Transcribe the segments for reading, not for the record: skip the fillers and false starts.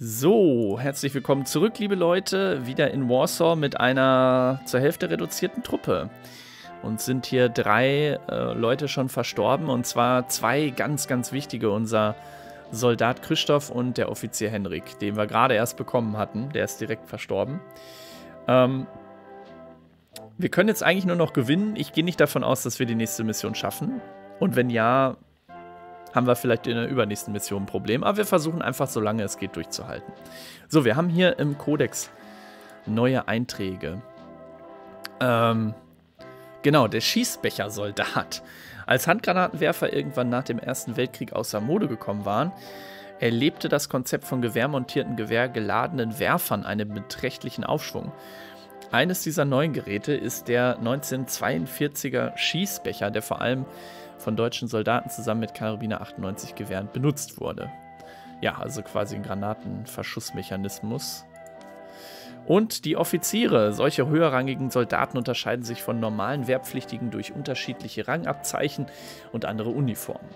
So, herzlich willkommen zurück, liebe Leute, wieder in Warsaw mit einer zur Hälfte reduzierten Truppe. Uns sind hier drei Leute schon verstorben, und zwar zwei ganz wichtige, unser Soldat Christoph und der Offizier Henrik, den wir gerade erst bekommen hatten. Der ist direkt verstorben. Wir können jetzt eigentlich nur noch gewinnen. Ich gehe nicht davon aus, dass wir die nächste Mission schaffen. Und wenn ja, haben wir vielleicht in der übernächsten Mission ein Problem. Aber wir versuchen einfach, solange es geht, durchzuhalten. So, wir haben hier im Kodex neue Einträge. Genau, der Schießbecher-Soldat. Als Handgranatenwerfer irgendwann nach dem Ersten Weltkrieg außer Mode gekommen waren, erlebte das Konzept von gewehrmontierten, gewehrgeladenen Werfern einen beträchtlichen Aufschwung. Eines dieser neuen Geräte ist der 1942er Schießbecher, der vor allem von deutschen Soldaten zusammen mit Karabiner 98 Gewehren benutzt wurde. Ja, also quasi ein Granatenverschussmechanismus. Und die Offiziere. Solche höherrangigen Soldaten unterscheiden sich von normalen Wehrpflichtigen durch unterschiedliche Rangabzeichen und andere Uniformen.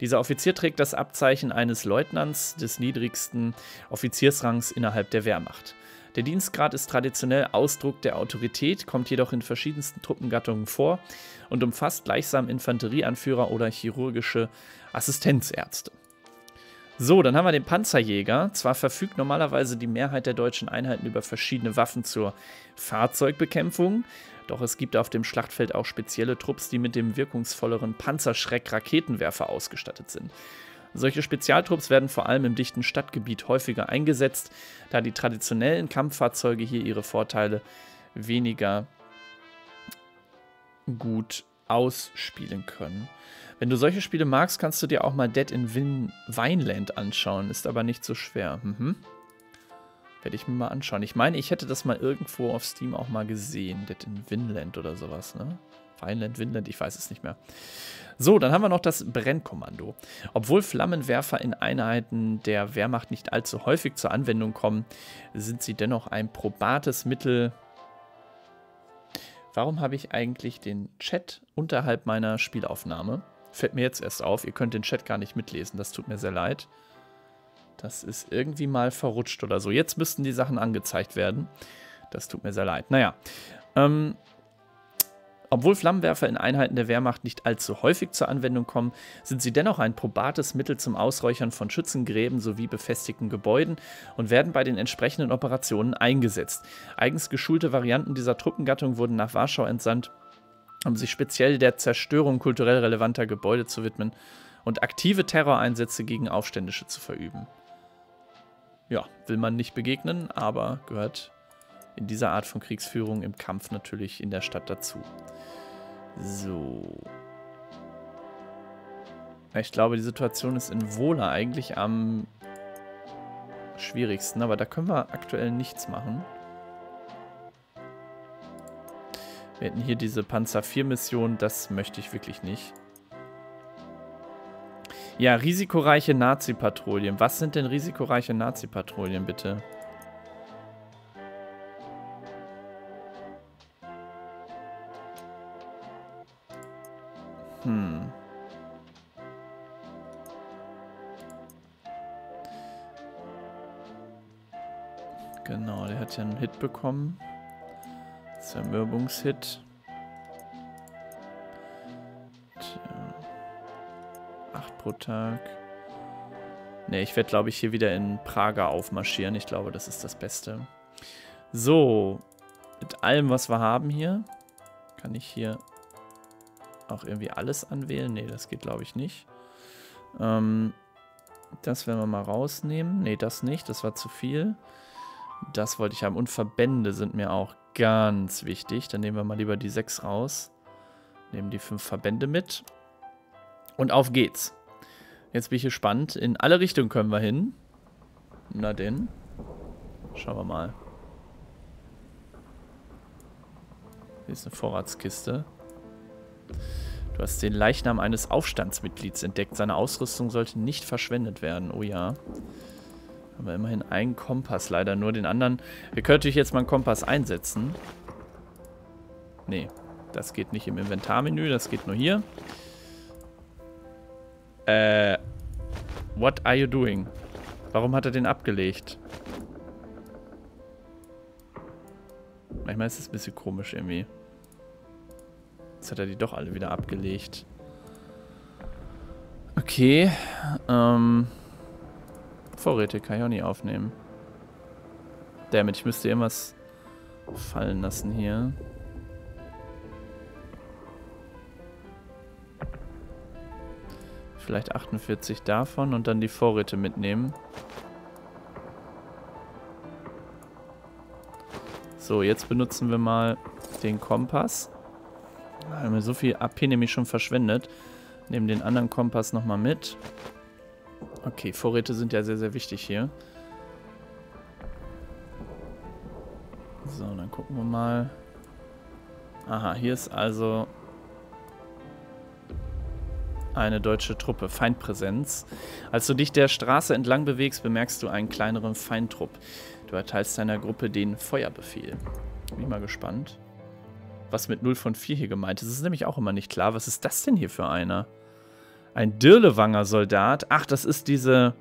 Dieser Offizier trägt das Abzeichen eines Leutnants des niedrigsten Offiziersrangs innerhalb der Wehrmacht. Der Dienstgrad ist traditionell Ausdruck der Autorität, kommt jedoch in verschiedensten Truppengattungen vor und umfasst gleichsam Infanterieanführer oder chirurgische Assistenzärzte. So, dann haben wir den Panzerjäger. Zwar verfügt normalerweise die Mehrheit der deutschen Einheiten über verschiedene Waffen zur Fahrzeugbekämpfung, doch es gibt auf dem Schlachtfeld auch spezielle Trupps, die mit dem wirkungsvolleren Panzerschreck-Raketenwerfer ausgestattet sind. Solche Spezialtrupps werden vor allem im dichten Stadtgebiet häufiger eingesetzt, da die traditionellen Kampffahrzeuge hier ihre Vorteile weniger gut ausspielen können. Wenn du solche Spiele magst, kannst du dir auch mal Dead in Vinland anschauen. Ist aber nicht so schwer. Werde ich mir mal anschauen. Ich meine, ich hätte das mal irgendwo auf Steam auch mal gesehen. Dead in Vinland oder sowas, ne? Vinland, Vinland, ich weiß es nicht mehr. So, dann haben wir noch das Brennkommando. Obwohl Flammenwerfer in Einheiten der Wehrmacht nicht allzu häufig zur Anwendung kommen, sind sie dennoch ein probates Mittel. Warum habe ich eigentlich den Chat unterhalb meiner Spielaufnahme? Fällt mir jetzt erst auf, ihr könnt den Chat gar nicht mitlesen, das tut mir sehr leid. Das ist irgendwie mal verrutscht oder so. Jetzt müssten die Sachen angezeigt werden. Das tut mir sehr leid. Naja, obwohl Flammenwerfer in Einheiten der Wehrmacht nicht allzu häufig zur Anwendung kommen, sind sie dennoch ein probates Mittel zum Ausräuchern von Schützengräben sowie befestigten Gebäuden und werden bei den entsprechenden Operationen eingesetzt. Eigens geschulte Varianten dieser Truppengattung wurden nach Warschau entsandt, um sich speziell der Zerstörung kulturell relevanter Gebäude zu widmen und aktive Terroreinsätze gegen Aufständische zu verüben. Ja, will man nicht begegnen, aber gehört in dieser Art von Kriegsführung im Kampf natürlich in der Stadt dazu. So. Ich glaube, die Situation ist in Wola eigentlich am schwierigsten, aber da können wir aktuell nichts machen. Wir hätten hier diese Panzer-4-Mission, das möchte ich wirklich nicht. Ja, risikoreiche Nazi-Patrouillen. Was sind denn risikoreiche Nazi-Patrouillen, bitte? Genau, der hat ja einen Hit bekommen. Zermürbungshit. Tja. 8 pro Tag. Ne, ich werde, glaube ich, hier wieder in Prager aufmarschieren. Ich glaube, das ist das Beste. So, mit allem, was wir haben hier, kann ich hier auch irgendwie alles anwählen? Ne, das geht, glaube ich, nicht. Das werden wir mal rausnehmen. Ne, das nicht. Das war zu viel. Das wollte ich haben. Und Verbände sind mir auch ganz wichtig. Dann nehmen wir mal lieber die 6 raus. Nehmen die 5 Verbände mit. Und auf geht's. Jetzt bin ich gespannt. In alle Richtungen können wir hin. Na denn. Schauen wir mal. Hier ist eine Vorratskiste. Du hast den Leichnam eines Aufstandsmitglieds entdeckt. Seine Ausrüstung sollte nicht verschwendet werden. Oh ja. Aber immerhin einen Kompass, leider nur den anderen. Wir können natürlich jetzt mal einen Kompass einsetzen. Nee, das geht nicht im Inventarmenü, das geht nur hier. What are you doing? Warum hat er den abgelegt? Manchmal ist es ein bisschen komisch irgendwie. Jetzt hat er die doch alle wieder abgelegt. Okay. Vorräte kann ich auch nicht aufnehmen. Damit, ich müsste irgendwas fallen lassen hier. Vielleicht 48 davon und dann die Vorräte mitnehmen. So, jetzt benutzen wir mal den Kompass. Da haben wir so viel AP nämlich schon verschwendet. Nehmen den anderen Kompass nochmal mit. Okay, Vorräte sind ja sehr, sehr wichtig hier. So, dann gucken wir mal. Aha, hier ist also eine deutsche Truppe. Feindpräsenz. Als du dich der Straße entlang bewegst, bemerkst du einen kleineren Feindtrupp. Du erteilst deiner Gruppe den Feuerbefehl. Bin mal gespannt, was mit 0 von 4 hier gemeint ist. Es ist nämlich auch immer nicht klar. Was ist das denn hier für einer? Ein Dirlewanger Soldat. Ach, das ist diese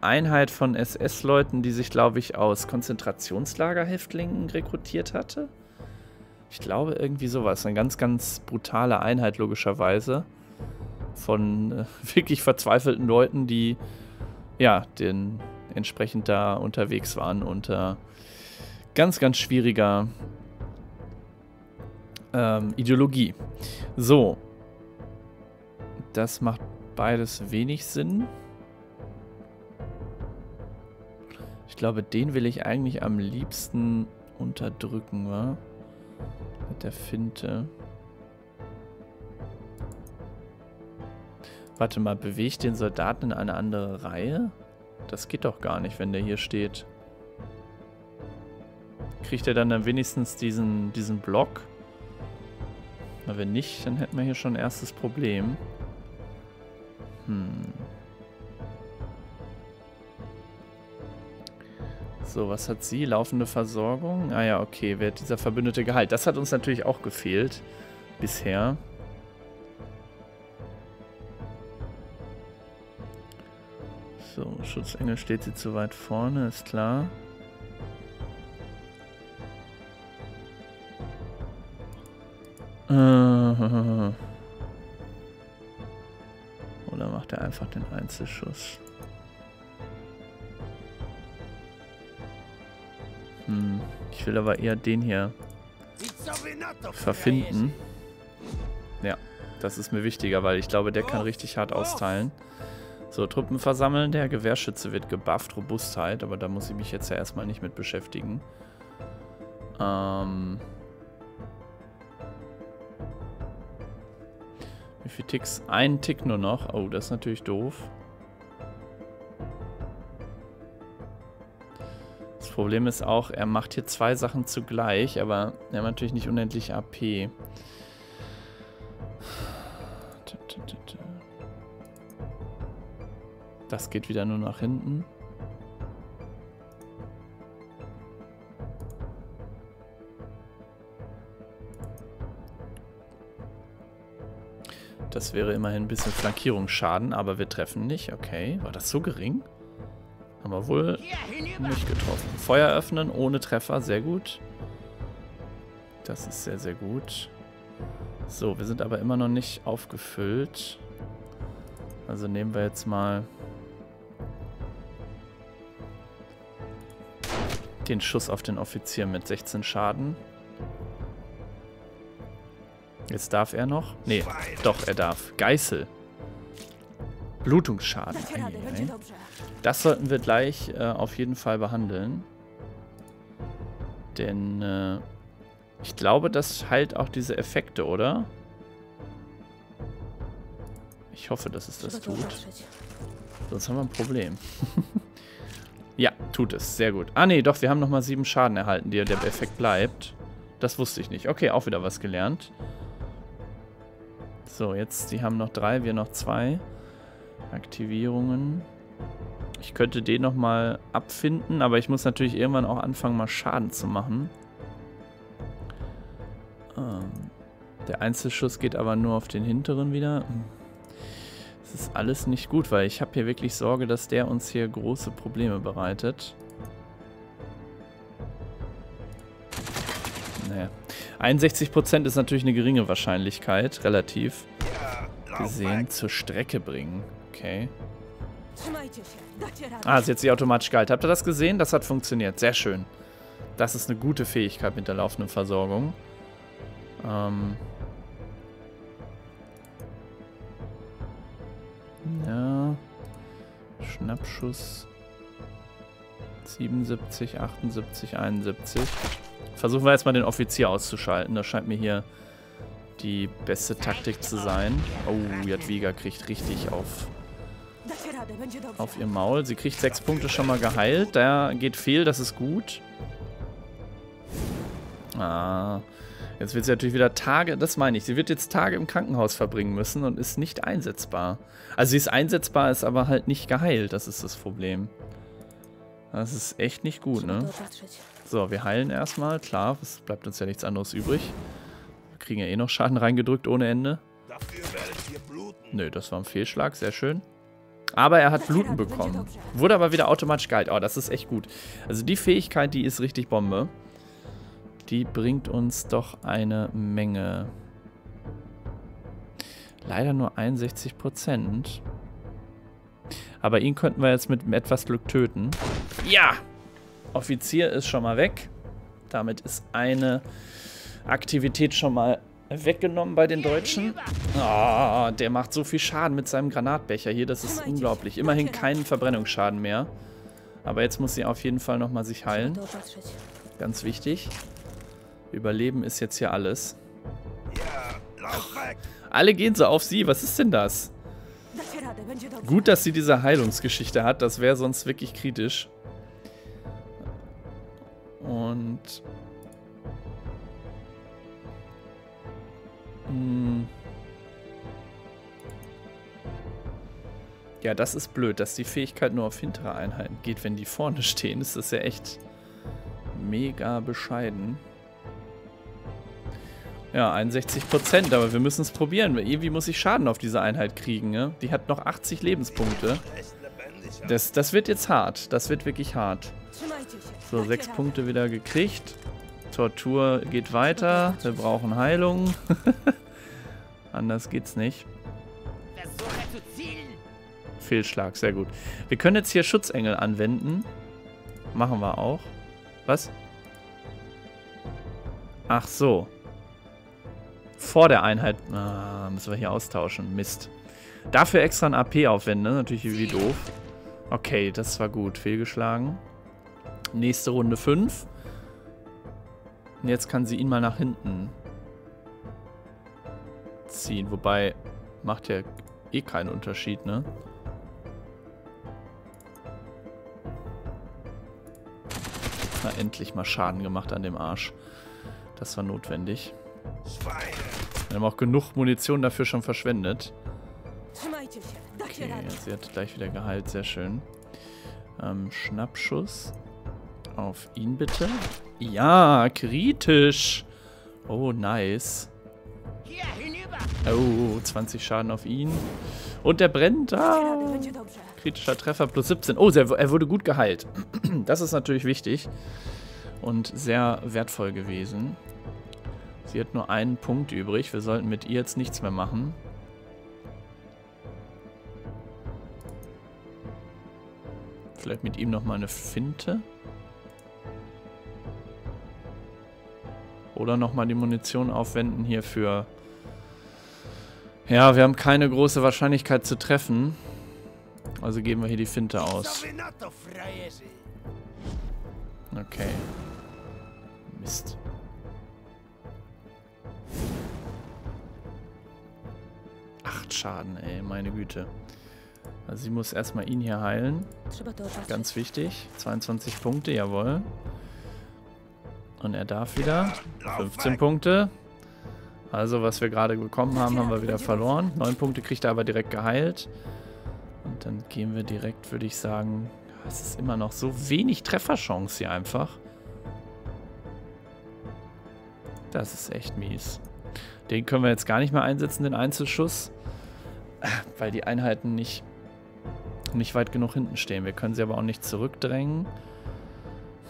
Einheit von SS-Leuten, die sich, glaube ich, aus Konzentrationslagerhäftlingen rekrutiert hatte. Ich glaube, irgendwie sowas. Eine ganz, ganz brutale Einheit, logischerweise. Von wirklich verzweifelten Leuten, die, ja, den entsprechend da unterwegs waren unter ganz, ganz schwieriger Ideologie. So. Das macht beides wenig Sinn. Ich glaube, den will ich eigentlich am liebsten unterdrücken, wa? Mit der Finte. Warte mal, bewegt den Soldaten in eine andere Reihe? Das geht doch gar nicht, wenn der hier steht. Kriegt er dann wenigstens diesen Block? Na, wenn nicht, dann hätten wir hier schon ein erstes Problem. So, was hat sie? Laufende Versorgung? Ah ja, okay, wird dieser Verbündete geheilt. Das hat uns natürlich auch gefehlt bisher. So, Schutzengel steht sie zu weit vorne, ist klar. Oder macht er einfach den Einzelschuss? Ich will aber eher den hier verfinden. Ja, das ist mir wichtiger, weil ich glaube, der kann richtig hart austeilen. So, Truppen versammeln. Der Gewehrschütze wird gebufft. Robustheit, aber da muss ich mich jetzt ja erstmal nicht mit beschäftigen. Wie viele Ticks? Ein Tick nur noch. Oh, das ist natürlich doof. Problem ist auch, er macht hier zwei Sachen zugleich, aber er hat natürlich nicht unendlich AP. Das geht wieder nur nach hinten. Das wäre immerhin ein bisschen Flankierungsschaden, aber wir treffen nicht. Okay, war das so gering? Haben wir wohl nicht getroffen. Feuer öffnen ohne Treffer, sehr gut. Das ist sehr, sehr gut. So, wir sind aber immer noch nicht aufgefüllt. Also nehmen wir jetzt mal den Schuss auf den Offizier mit 16 Schaden. Jetzt darf er noch. Nee, doch, er darf. Geißel. Blutungsschaden. Das sollten wir gleich auf jeden Fall behandeln. Denn ich glaube, das heilt auch diese Effekte, oder? Ich hoffe, dass es das tut. Sonst haben wir ein Problem. Ja, tut es. Sehr gut. Ah, nee, doch, wir haben nochmal 7 Schaden erhalten, die der Effekt bleibt. Das wusste ich nicht. Okay, auch wieder was gelernt. So, jetzt, die haben noch 3, wir noch 2. Aktivierungen. Ich könnte den nochmal abfinden, aber ich muss natürlich irgendwann auch anfangen, mal Schaden zu machen. Der Einzelschuss geht aber nur auf den hinteren wieder. Das ist alles nicht gut, weil ich habe hier wirklich Sorge, dass der uns hier große Probleme bereitet. Naja. 61% ist natürlich eine geringe Wahrscheinlichkeit, relativ gesehen, zur Strecke bringen. Okay. Ah, sie hat sich automatisch gehalten. Habt ihr das gesehen? Das hat funktioniert. Sehr schön. Das ist eine gute Fähigkeit mit der laufenden Versorgung. Ja. Schnappschuss. 77, 78, 71. Versuchen wir erstmal den Offizier auszuschalten. Das scheint mir hier die beste Taktik zu sein. Oh, Jadwiga kriegt richtig auf ihr Maul. Sie kriegt 6 Punkte schon mal geheilt. Da geht fehl, das ist gut. Ah, jetzt wird sie natürlich wieder Tage, das meine ich, sie wird jetzt Tage im Krankenhaus verbringen müssen und ist nicht einsetzbar. Also sie ist einsetzbar, ist aber halt nicht geheilt, das ist das Problem. Das ist echt nicht gut, ne? So, wir heilen erstmal, klar, es bleibt uns ja nichts anderes übrig. Wir kriegen ja eh noch Schaden reingedrückt ohne Ende. Nö, das war ein Fehlschlag, sehr schön. Aber er hat Bluten bekommen. Wurde aber wieder automatisch geheilt. Oh, das ist echt gut. Also die Fähigkeit, die ist richtig Bombe. Die bringt uns doch eine Menge. Leider nur 61%. Aber ihn könnten wir jetzt mit etwas Glück töten. Ja! Offizier ist schon mal weg. Damit ist eine Aktivität schon mal weggenommen bei den Deutschen. Oh, der macht so viel Schaden mit seinem Granatbecher hier. Das ist unglaublich. Immerhin keinen Verbrennungsschaden mehr. Aber jetzt muss sie auf jeden Fall nochmal sich heilen. Ganz wichtig. Überleben ist jetzt hier alles. Alle gehen so auf sie. Was ist denn das? Gut, dass sie diese Heilungsgeschichte hat. Das wäre sonst wirklich kritisch. Und... ja, das ist blöd, dass die Fähigkeit nur auf hintere Einheiten geht. Wenn die vorne stehen, ist das ja echt mega bescheiden. Ja, 61%, aber wir müssen es probieren. Irgendwie muss ich Schaden auf diese Einheit kriegen, ne? Die hat noch 80 Lebenspunkte. Das wird jetzt hart. Das wird wirklich hart. So, 6 Punkte wieder gekriegt. Tortur geht weiter. Wir brauchen Heilung. Anders geht's nicht. Fehlschlag, sehr gut. Wir können jetzt hier Schutzengel anwenden. Machen wir auch. Was? Ach so. Vor der Einheit. Ah, müssen wir hier austauschen. Mist. Dafür extra ein AP aufwenden. Ne? Natürlich wie doof. Okay, das war gut. Fehlgeschlagen. Nächste Runde 5. Und jetzt kann sie ihn mal nach hinten ziehen. Wobei, macht ja eh keinen Unterschied, ne? Na, endlich mal Schaden gemacht an dem Arsch. Das war notwendig. Wir haben auch genug Munition dafür schon verschwendet. Okay, sie hat gleich wieder geheilt, sehr schön. Schnappschuss. Auf ihn bitte. Ja, kritisch. Oh, nice. Oh, 20 Schaden auf ihn. Und der brennt. Ah, kritischer Treffer plus 17. Oh, er wurde gut geheilt. Das ist natürlich wichtig. Und sehr wertvoll gewesen. Sie hat nur einen Punkt übrig. Wir sollten mit ihr jetzt nichts mehr machen. Vielleicht mit ihm nochmal eine Finte. Oder nochmal die Munition aufwenden hierfür. Ja, wir haben keine große Wahrscheinlichkeit zu treffen. Also geben wir hier die Finte aus. Okay. Mist. Acht Schaden, ey, meine Güte. Also sie muss erstmal ihn hier heilen. Ganz wichtig. 22 Punkte, jawohl. Und er darf wieder. 15 Punkte. Also, was wir gerade bekommen haben, haben wir wieder verloren. 9 Punkte kriegt er aber direkt geheilt. Und dann gehen wir direkt, würde ich sagen... Es ist immer noch so wenig Trefferchance hier einfach. Das ist echt mies. Den können wir jetzt gar nicht mehr einsetzen, den Einzelschuss. weil die Einheiten nicht weit genug hinten stehen. Wir können sie aber auch nicht zurückdrängen.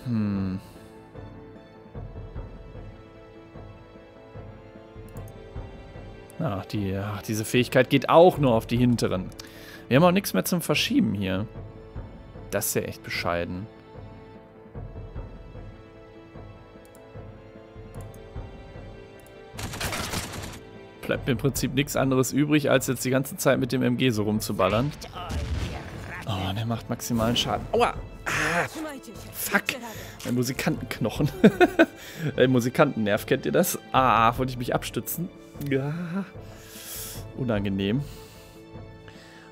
Hm. Ach, diese Fähigkeit geht auch nur auf die hinteren. Wir haben auch nichts mehr zum Verschieben hier. Das ist ja echt bescheiden. Bleibt mir im Prinzip nichts anderes übrig, als jetzt die ganze Zeit mit dem MG so rumzuballern. Oh, der macht maximalen Schaden. Aua! Ah, fuck! Mein Musikantenknochen. Ein Musikantennerv, kennt ihr das? Ah, wollte ich mich abstützen? Ja. Unangenehm.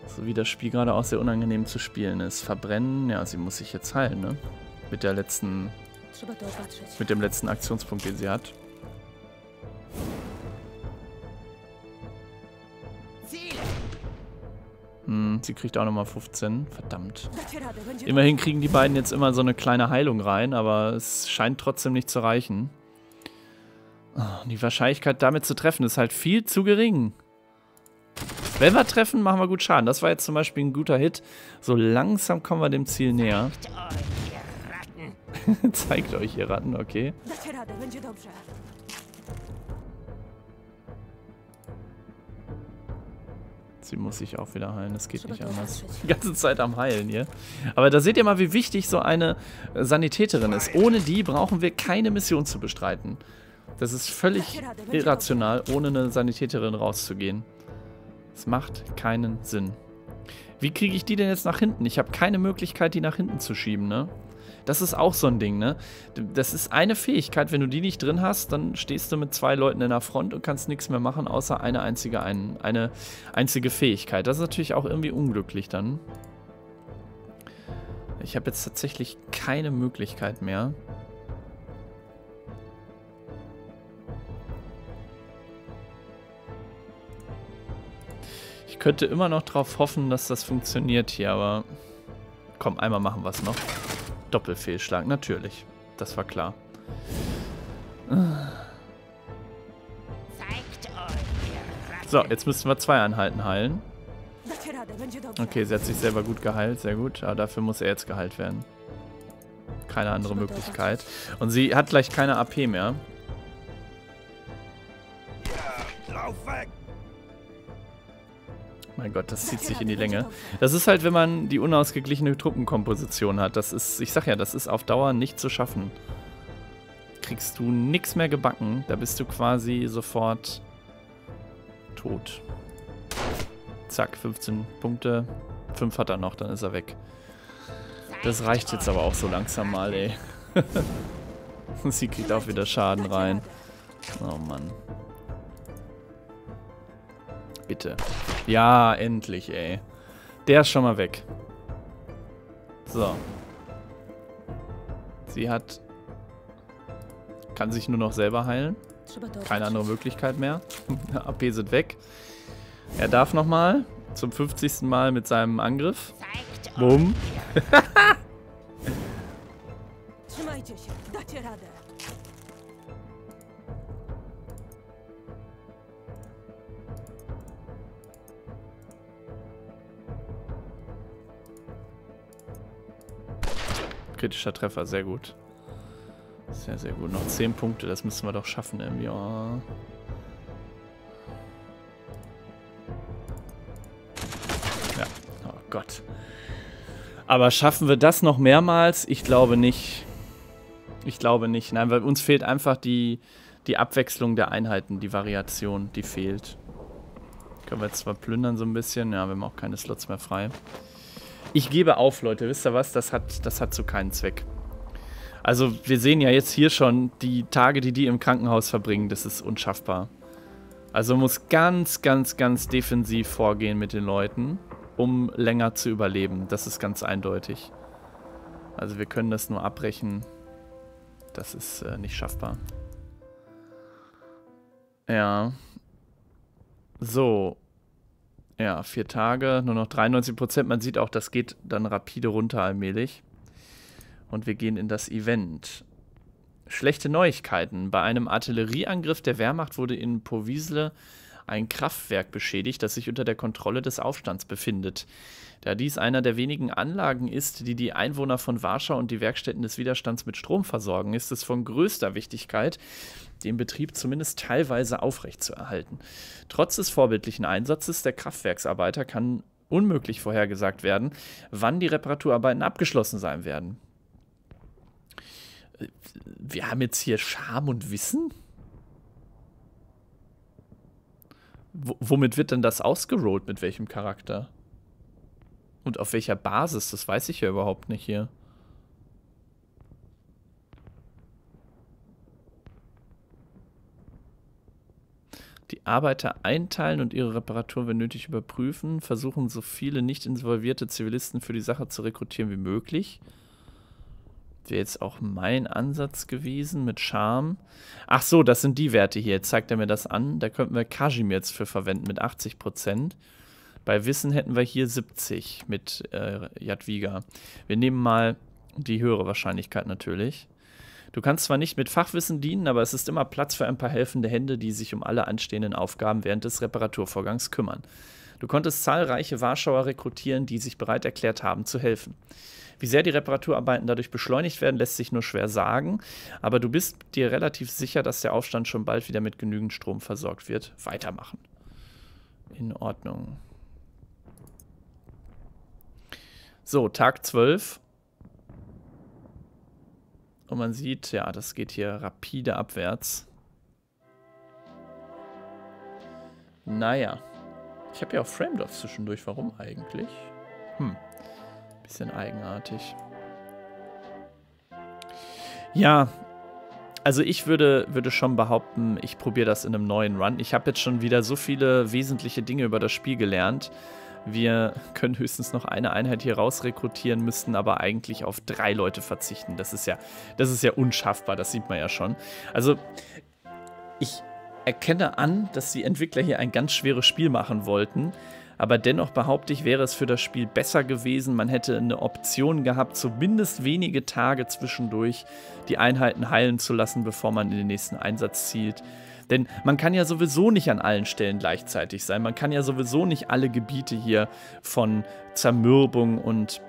So wie das Spiel gerade auch sehr unangenehm zu spielen ist. Verbrennen, ja, sie muss sich jetzt heilen, ne? Mit der letzten... mit dem letzten Aktionspunkt, den sie hat. Sie kriegt auch nochmal 15. Verdammt. Immerhin kriegen die beiden jetzt immer so eine kleine Heilung rein, aber es scheint trotzdem nicht zu reichen. Die Wahrscheinlichkeit, damit zu treffen, ist halt viel zu gering. Wenn wir treffen, machen wir gut Schaden. Das war jetzt zum Beispiel ein guter Hit. So langsam kommen wir dem Ziel näher. Zeigt euch, ihr Ratten, okay. Sie muss sich auch wieder heilen, das geht nicht anders. Die ganze Zeit am Heilen hier. Aber da seht ihr mal, wie wichtig so eine Sanitäterin ist. Ohne die brauchen wir keine Mission zu bestreiten. Das ist völlig irrational, ohne eine Sanitäterin rauszugehen. Das macht keinen Sinn. Wie kriege ich die denn jetzt nach hinten? Ich habe keine Möglichkeit, die nach hinten zu schieben, ne? Das ist auch so ein Ding, ne? Das ist eine Fähigkeit, wenn du die nicht drin hast, dann stehst du mit zwei Leuten in der Front und kannst nichts mehr machen, außer eine einzige Fähigkeit. Das ist natürlich auch irgendwie unglücklich dann. Ich habe jetzt tatsächlich keine Möglichkeit mehr. Ich könnte immer noch drauf hoffen, dass das funktioniert hier, aber... Komm, einmal machen wir es noch. Doppelfehlschlag, natürlich. Das war klar. So, jetzt müssen wir zwei Einheiten heilen. Okay, sie hat sich selber gut geheilt, sehr gut. Aber dafür muss er jetzt geheilt werden. Keine andere Möglichkeit. Und sie hat gleich keine AP mehr. Mein Gott, das zieht sich in die Länge. Das ist halt, wenn man die unausgeglichene Truppenkomposition hat. Das ist, ich sag ja, das ist auf Dauer nicht zu schaffen. Kriegst du nichts mehr gebacken, da bist du quasi sofort tot. Zack, 15 Punkte. 5 hat er noch, dann ist er weg. Das reicht jetzt aber auch so langsam mal, ey. Sie kriegt auch wieder Schaden rein. Oh Mann. Bitte. Ja, endlich, ey. Der ist schon mal weg. So. Sie hat... Kann sich nur noch selber heilen. Keine andere Möglichkeit mehr. AP sind weg. Er darf nochmal. Zum 50. Mal mit seinem Angriff. Bumm. Kritischer Treffer, sehr gut. Sehr, sehr gut. Noch 10 Punkte, das müssen wir doch schaffen irgendwie. Oh. Ja, oh Gott. Aber schaffen wir das noch mehrmals? Ich glaube nicht. Ich glaube nicht. Nein, weil uns fehlt einfach die Abwechslung der Einheiten, die Variation, die fehlt. Können wir jetzt zwar plündern so ein bisschen. Ja, wir haben auch keine Slots mehr frei. Ich gebe auf, Leute. Wisst ihr was? Das hat so keinen Zweck. Also, wir sehen ja jetzt hier schon die Tage, die im Krankenhaus verbringen. Das ist unschaffbar. Also, man muss ganz, ganz, ganz defensiv vorgehen mit den Leuten, um länger zu überleben. Das ist ganz eindeutig. Also, wir können das nur abbrechen. Das ist nicht schaffbar. Ja. So. Ja, 4 Tage, nur noch 93%. Man sieht auch, das geht dann rapide runter allmählich. Und wir gehen in das Event. Schlechte Neuigkeiten. Bei einem Artillerieangriff der Wehrmacht wurde in Povisle ein Kraftwerk beschädigt, das sich unter der Kontrolle des Aufstands befindet. Da dies einer der wenigen Anlagen ist, die die Einwohner von Warschau und die Werkstätten des Widerstands mit Strom versorgen, ist es von größter Wichtigkeit, den Betrieb zumindest teilweise aufrechtzuerhalten. Trotz des vorbildlichen Einsatzes der Kraftwerksarbeiter kann unmöglich vorhergesagt werden, wann die Reparaturarbeiten abgeschlossen sein werden. Wir haben jetzt hier Scham und Wissen? Womit wird denn das ausgerollt? Mit welchem Charakter? Und auf welcher Basis? Das weiß ich ja überhaupt nicht hier. Die Arbeiter einteilen und ihre Reparaturen, wenn nötig, überprüfen. Versuchen, so viele nicht involvierte Zivilisten für die Sache zu rekrutieren wie möglich. Wäre jetzt auch mein Ansatz gewesen mit Charme. Ach so, das sind die Werte hier. Jetzt zeigt er mir das an. Da könnten wir Kajimir jetzt für verwenden mit 80%. Bei Wissen hätten wir hier 70 mit Jadwiga. Wir nehmen mal die höhere Wahrscheinlichkeit natürlich. Du kannst zwar nicht mit Fachwissen dienen, aber es ist immer Platz für ein paar helfende Hände, die sich um alle anstehenden Aufgaben während des Reparaturvorgangs kümmern. Du konntest zahlreiche Warschauer rekrutieren, die sich bereit erklärt haben, zu helfen. Wie sehr die Reparaturarbeiten dadurch beschleunigt werden, lässt sich nur schwer sagen, aber du bist dir relativ sicher, dass der Aufstand schon bald wieder mit genügend Strom versorgt wird. Weitermachen. In Ordnung. So, Tag 12. Und man sieht, ja, das geht hier rapide abwärts. Naja. Ich habe ja auch Frameloft zwischendurch. Warum eigentlich? Bisschen eigenartig. Ja, also ich würde schon behaupten, ich probiere das in einem neuen Run. Ich habe jetzt schon wieder so viele wesentliche Dinge über das Spiel gelernt. Wir können höchstens noch eine Einheit hier raus rekrutieren, müssten aber eigentlich auf 3 Leute verzichten. Das ist ja unschaffbar, das sieht man ja schon. Also, ich erkenne an, dass die Entwickler hier ein ganz schweres Spiel machen wollten. Aber dennoch behaupte ich, wäre es für das Spiel besser gewesen. Man hätte eine Option gehabt, zumindest wenige Tage zwischendurch die Einheiten heilen zu lassen, bevor man in den nächsten Einsatz zielt. Denn man kann ja sowieso nicht an allen Stellen gleichzeitig sein. Man kann ja sowieso nicht alle Gebiete hier vor Zermürbung und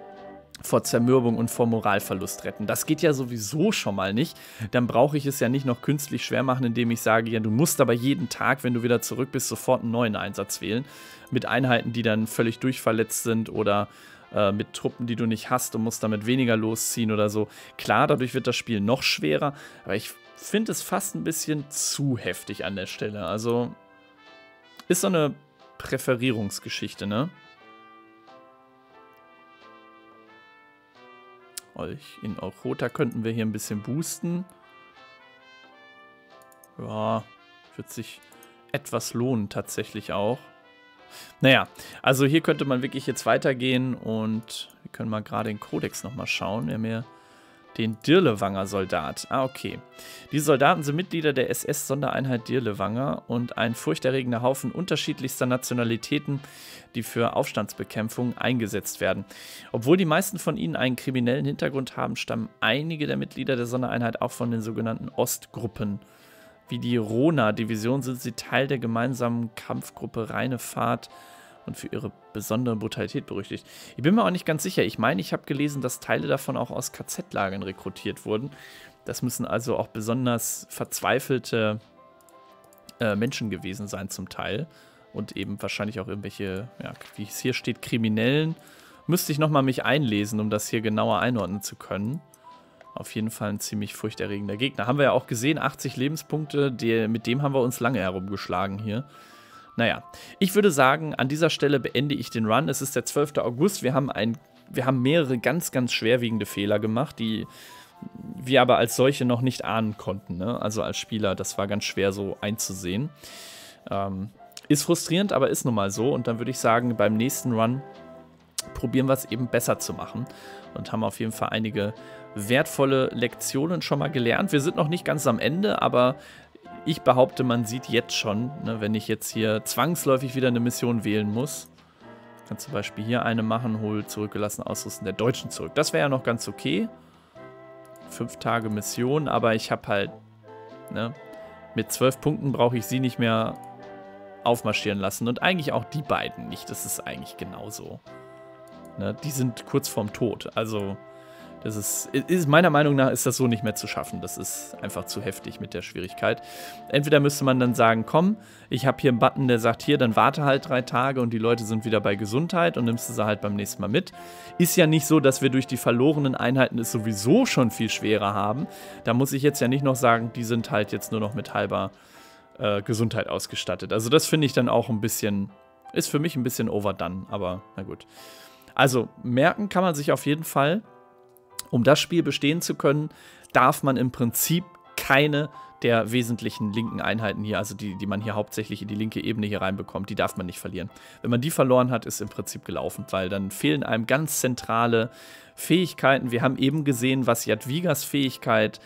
vor Moralverlust retten. Das geht ja sowieso schon mal nicht. Dann brauche ich es ja nicht noch künstlich schwer machen, indem ich sage, ja, du musst aber jeden Tag, wenn du wieder zurück bist, sofort einen neuen Einsatz wählen. Mit Einheiten, die dann völlig durchverletzt sind oder mit Truppen, die du nicht hast und musst damit weniger losziehen oder so. Klar, dadurch wird das Spiel noch schwerer, aber ich finde es fast ein bisschen zu heftig an der Stelle. Also ist so eine Präferierungsgeschichte, ne? In Ochota könnten wir hier ein bisschen boosten. Ja, wird sich etwas lohnen tatsächlich auch. Naja, also hier könnte man wirklich jetzt weitergehen und wir können mal gerade den Kodex nochmal schauen. Wir haben hier den Dirlewanger Soldat. Ah, okay. Die Soldaten sind Mitglieder der SS-Sondereinheit Dirlewanger und ein furchterregender Haufen unterschiedlichster Nationalitäten, die für Aufstandsbekämpfung eingesetzt werden. Obwohl die meisten von ihnen einen kriminellen Hintergrund haben, stammen einige der Mitglieder der Sondereinheit auch von den sogenannten Ostgruppen. Wie die Rona-Division sind sie Teil der gemeinsamen Kampfgruppe Reinefarth und für ihre besondere Brutalität berüchtigt. Ich bin mir auch nicht ganz sicher. Ich meine, ich habe gelesen, dass Teile davon auch aus KZ-Lagern rekrutiert wurden. Das müssen also auch besonders verzweifelte Menschen gewesen sein zum Teil. Und eben wahrscheinlich auch irgendwelche, ja, wie es hier steht, Kriminellen. Müsste ich nochmal mich einlesen, um das hier genauer einordnen zu können. Auf jeden Fall ein ziemlich furchterregender Gegner. Haben wir ja auch gesehen, 80 Lebenspunkte, mit dem haben wir uns lange herumgeschlagen hier. Naja, ich würde sagen, an dieser Stelle beende ich den Run. Es ist der 12. August. Wir haben mehrere ganz, ganz schwerwiegende Fehler gemacht, die wir aber als solche noch nicht ahnen konnten, ne? Also als Spieler, das war ganz schwer so einzusehen. Ist frustrierend, aber ist nun mal so. Und dann würde ich sagen, beim nächsten Run probieren wir es eben besser zu machen. Und haben auf jeden Fall einige wertvolle Lektionen schon mal gelernt. Wir sind noch nicht ganz am Ende, aber ich behaupte, man sieht jetzt schon, ne, wenn ich jetzt hier zwangsläufig wieder eine Mission wählen muss. Ich kann zum Beispiel hier eine machen, hol zurückgelassen, ausrüsten der Deutschen zurück. Das wäre ja noch ganz okay. 5 Tage Mission, aber ich habe halt, ne, mit 12 Punkten brauche ich sie nicht mehr aufmarschieren lassen. Und eigentlich auch die beiden nicht. Das ist eigentlich genauso. Ne? Die sind kurz vorm Tod. Also, das ist meiner Meinung nach ist das so nicht mehr zu schaffen. Das ist einfach zu heftig mit der Schwierigkeit. Entweder müsste man dann sagen, komm, ich habe hier einen Button, der sagt, hier, dann warte halt 3 Tage und die Leute sind wieder bei Gesundheit und nimmst du sie halt beim nächsten Mal mit. Ist ja nicht so, dass wir durch die verlorenen Einheiten es sowieso schon viel schwerer haben. Da muss ich jetzt ja nicht noch sagen, die sind halt jetzt nur noch mit halber Gesundheit ausgestattet. Also das finde ich dann auch ein bisschen, ist für mich ein bisschen overdone, aber na gut. Also merken kann man sich auf jeden Fall. Um das Spiel bestehen zu können, darf man im Prinzip keine der wesentlichen linken Einheiten hier, also die man hier hauptsächlich in die linke Ebene hier reinbekommt, die darf man nicht verlieren. Wenn man die verloren hat, ist im Prinzip gelaufen, weil dann fehlen einem ganz zentrale Fähigkeiten. Wir haben eben gesehen, was Jadwigas Fähigkeit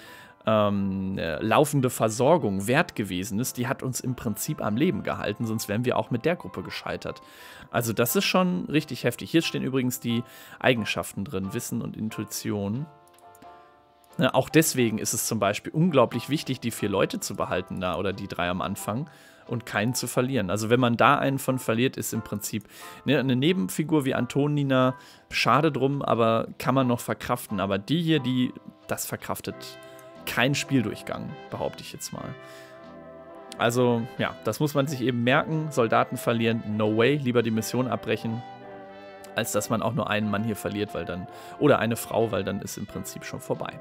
laufende Versorgung wert gewesen ist. Die hat uns im Prinzip am Leben gehalten, sonst wären wir auch mit der Gruppe gescheitert. Also das ist schon richtig heftig. Hier stehen übrigens die Eigenschaften drin, Wissen und Intuition. Na, auch deswegen ist es zum Beispiel unglaublich wichtig, die 4 Leute zu behalten da oder die 3 am Anfang und keinen zu verlieren. Also wenn man da einen von verliert, ist im Prinzip eine Nebenfigur wie Antonina schade drum, aber kann man noch verkraften. Aber die hier, das verkraftet kein Spieldurchgang, behaupte ich jetzt mal. Also, ja, das muss man sich eben merken. Soldaten verlieren, no way. Lieber die Mission abbrechen, als dass man auch nur einen Mann hier verliert, weil dann, oder eine Frau, weil dann ist im Prinzip schon vorbei.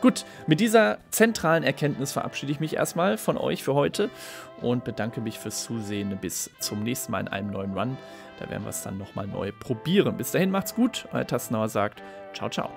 Gut, mit dieser zentralen Erkenntnis verabschiede ich mich erstmal von euch für heute und bedanke mich fürs Zusehen. Bis zum nächsten Mal in einem neuen Run. Da werden wir es dann nochmal neu probieren. Bis dahin, macht's gut. Euer Tastenhauer sagt, ciao, ciao.